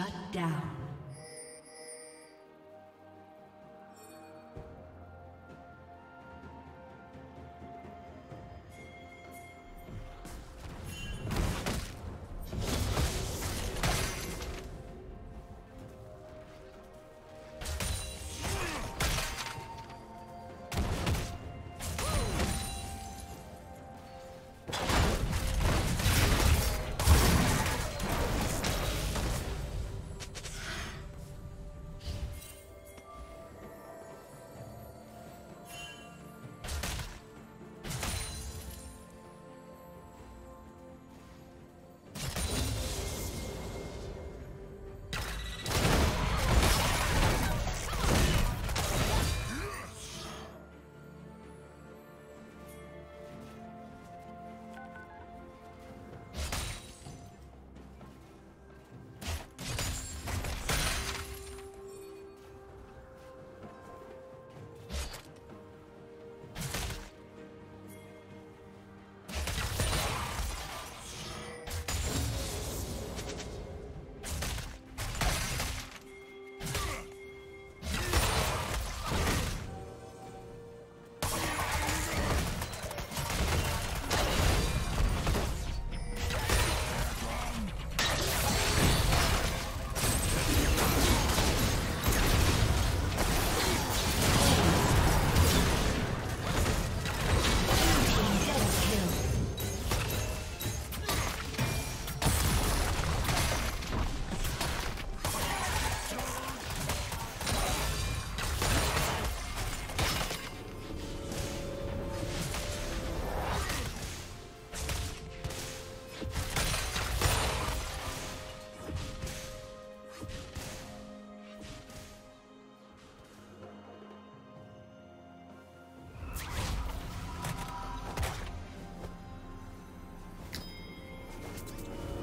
Shut down. Shut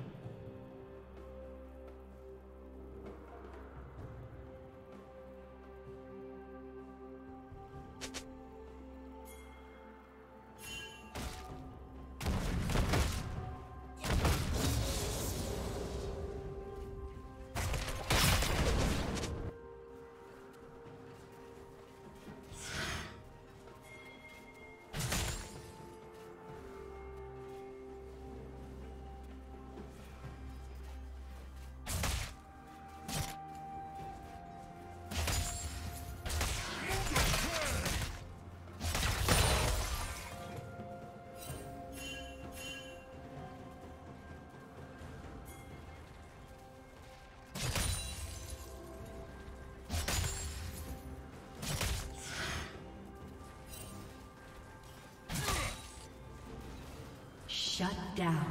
Shut down.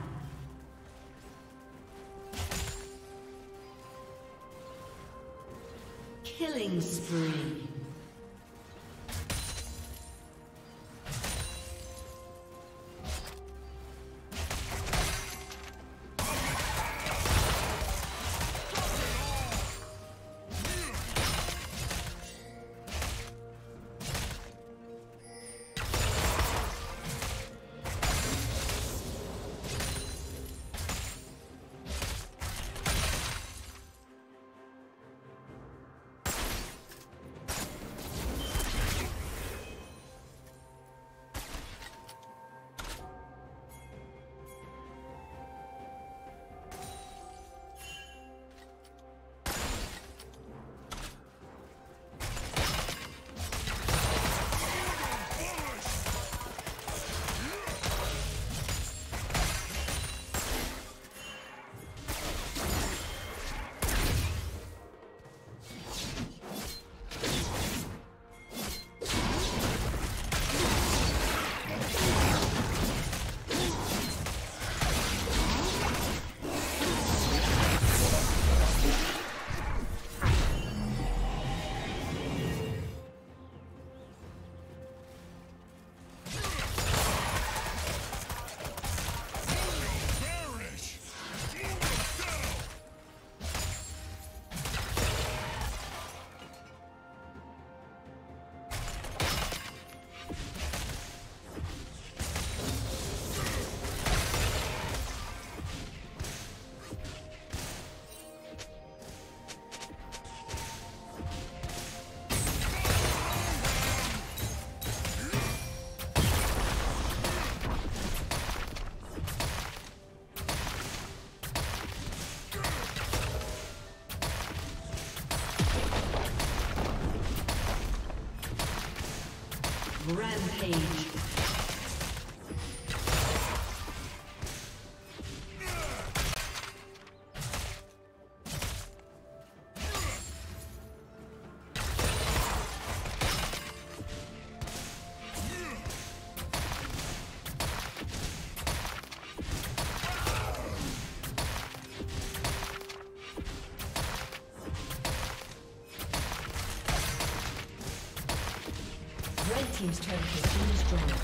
Killing spree. Rampage. Team's turret has been destroyed.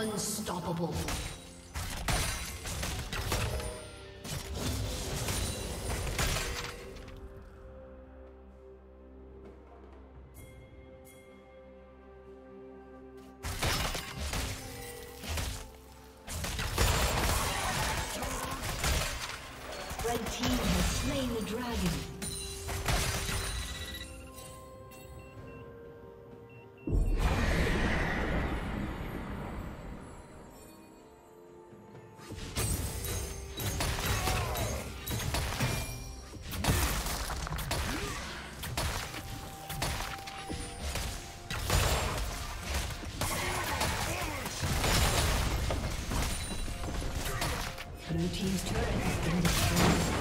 Unstoppable. Red team has slain the dragon. Blue team's turret has been destroyed.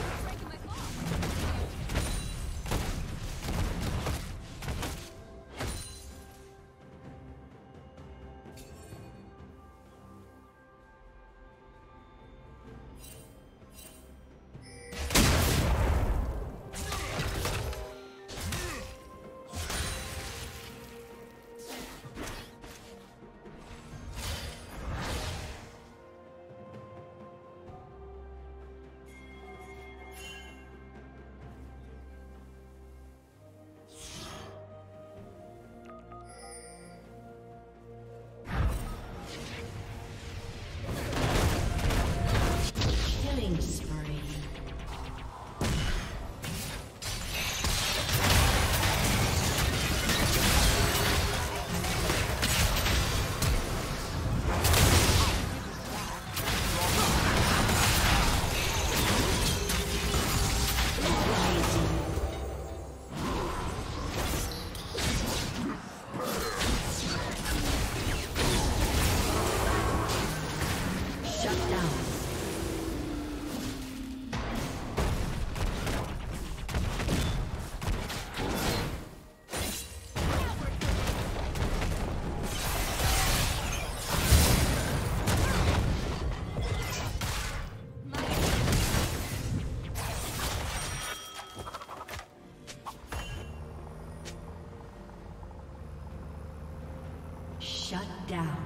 Shut down.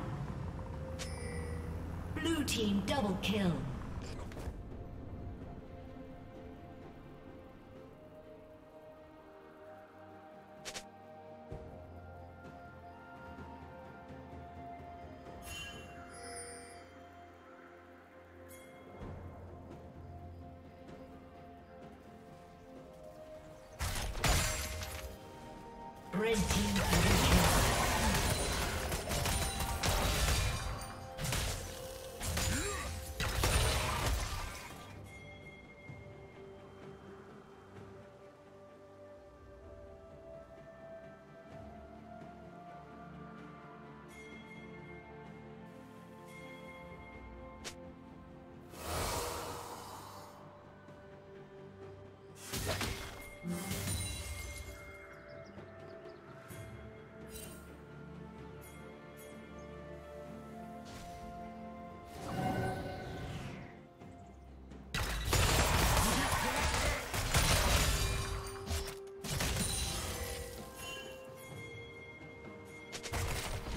Blue team double kill. Red team double kill.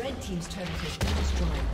Red team's turret has been destroyed.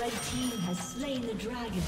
Red team has slain the dragon.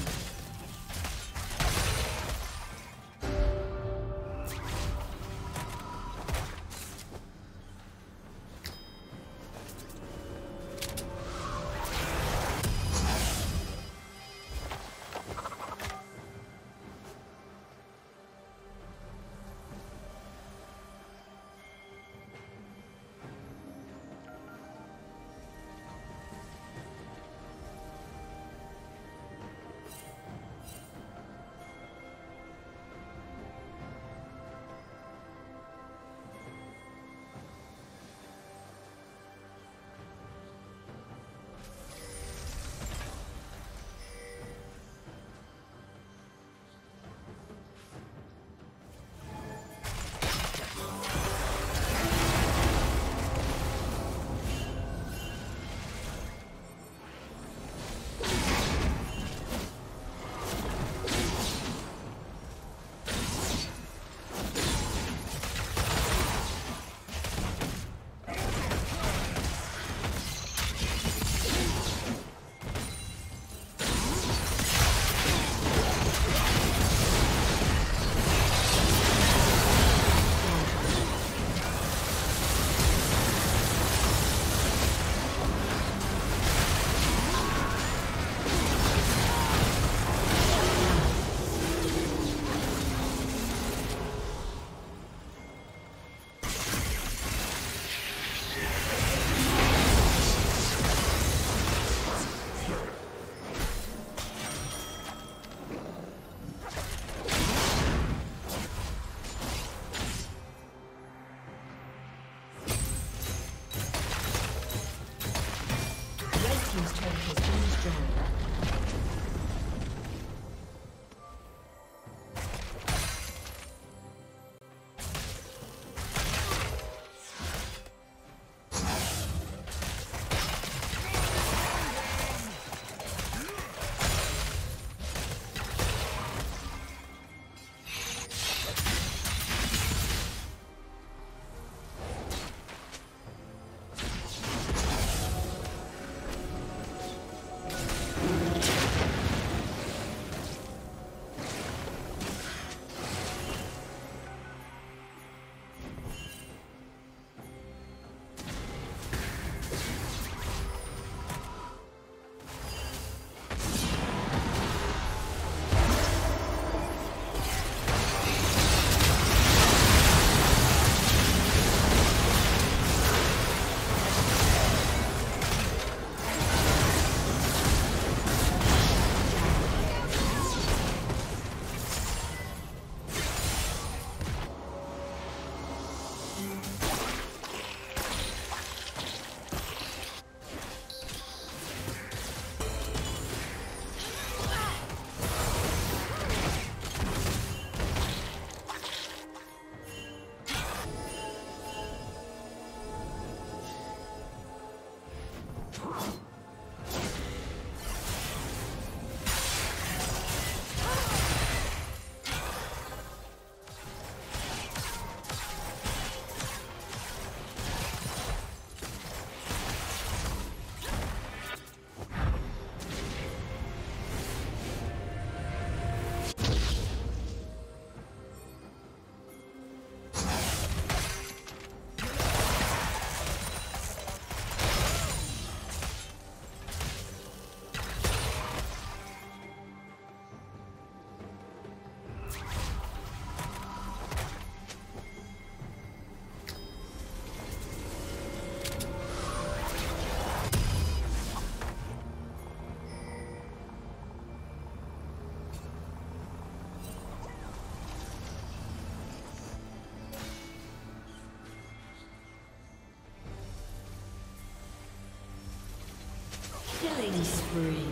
spree.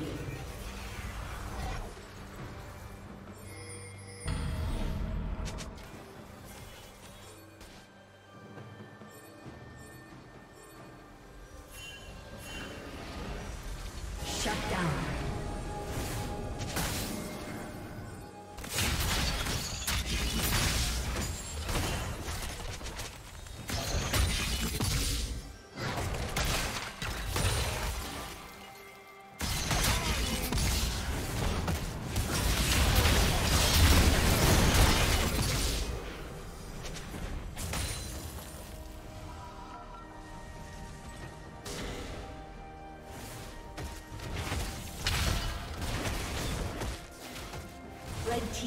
The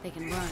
They can run.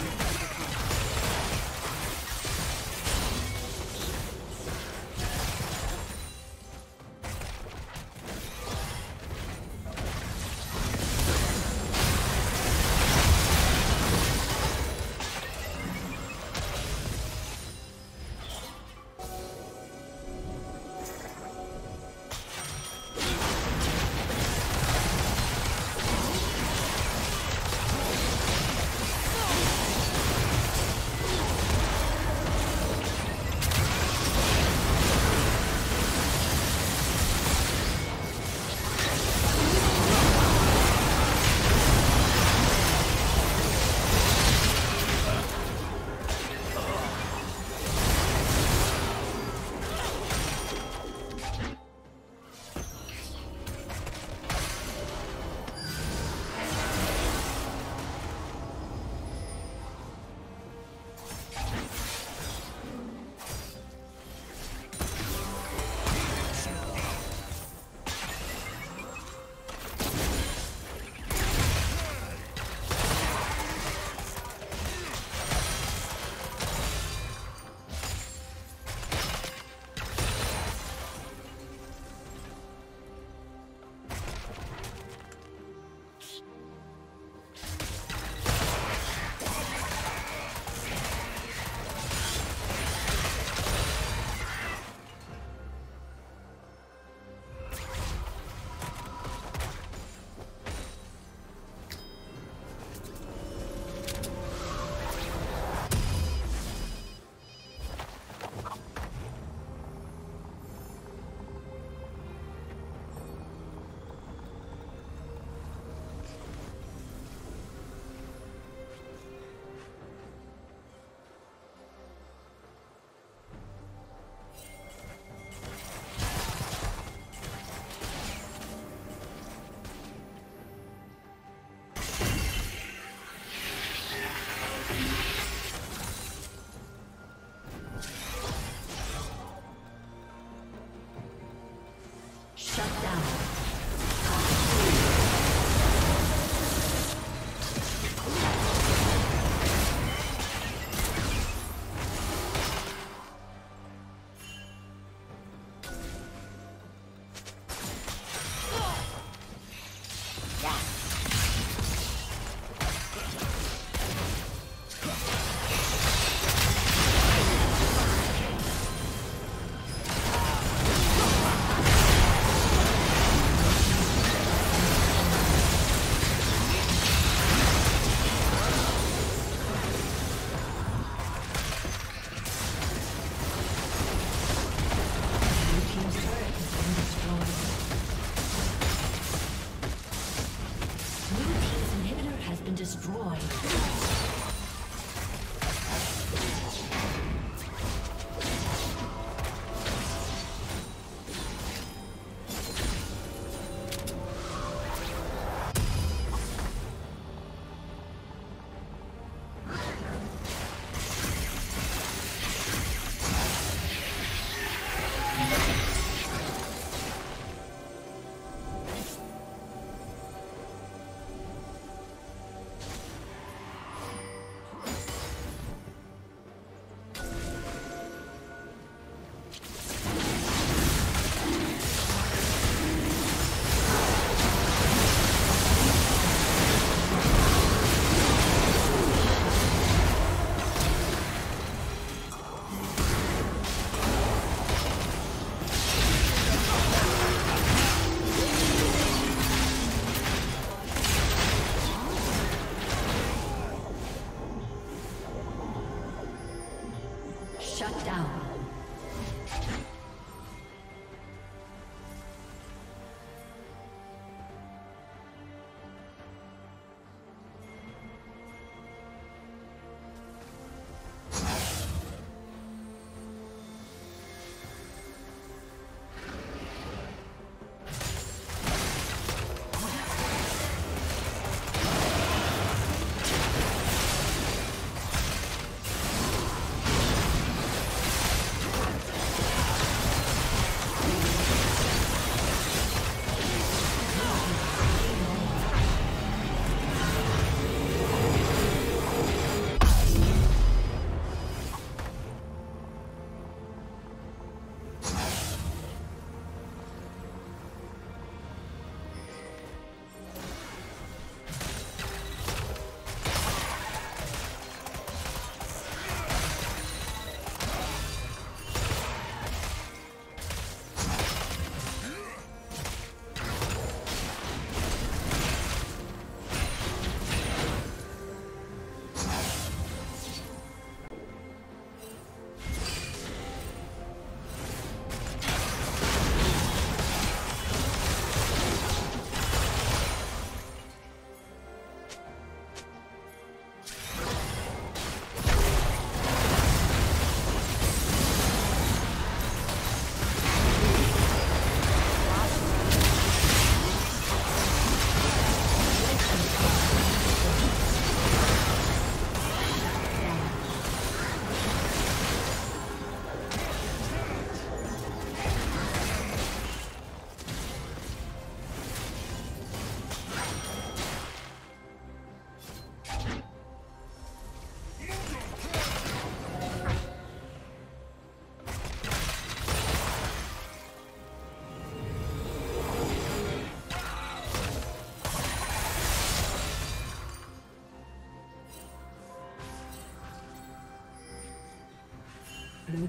Blue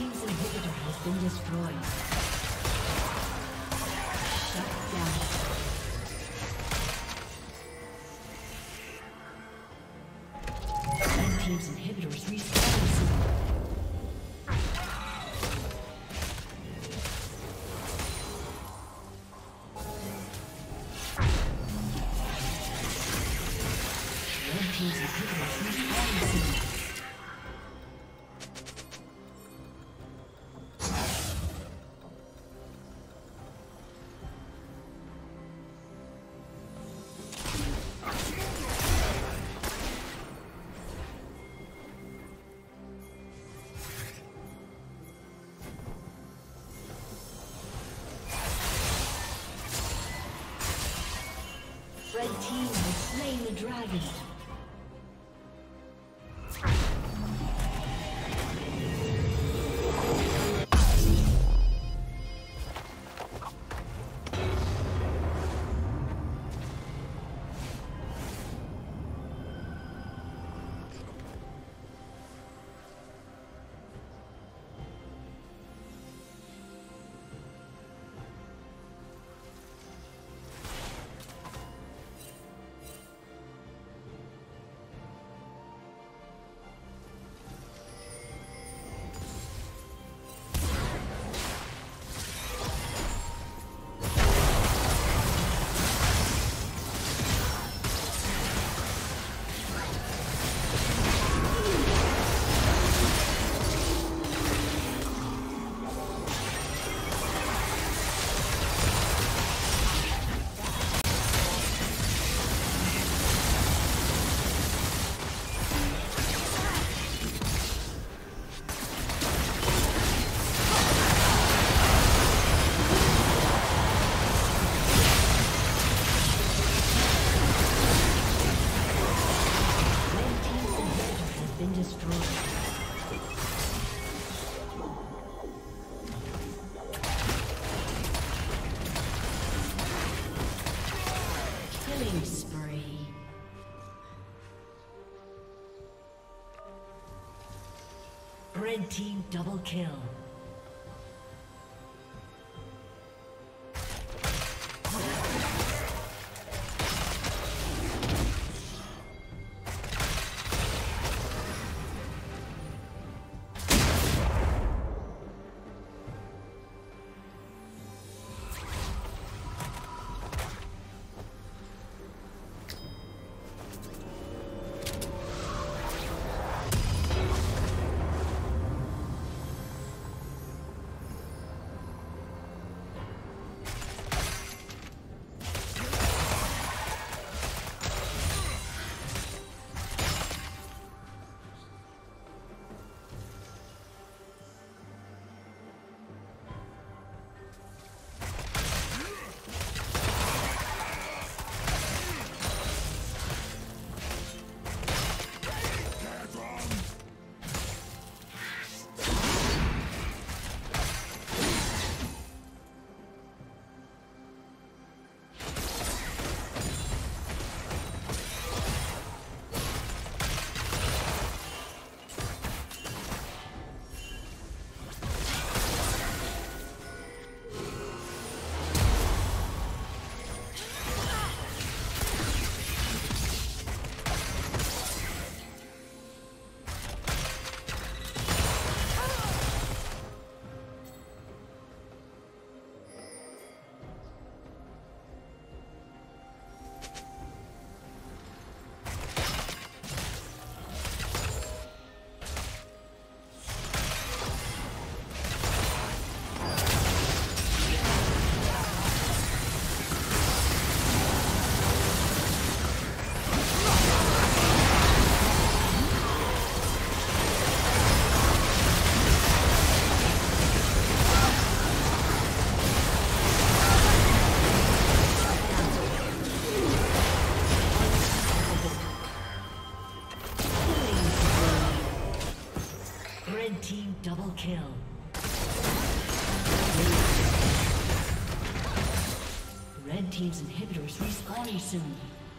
team's inhibitor has been destroyed. Red team has slain the dragon. Red team double kill. Double kill. Red team's inhibitors respawning soon.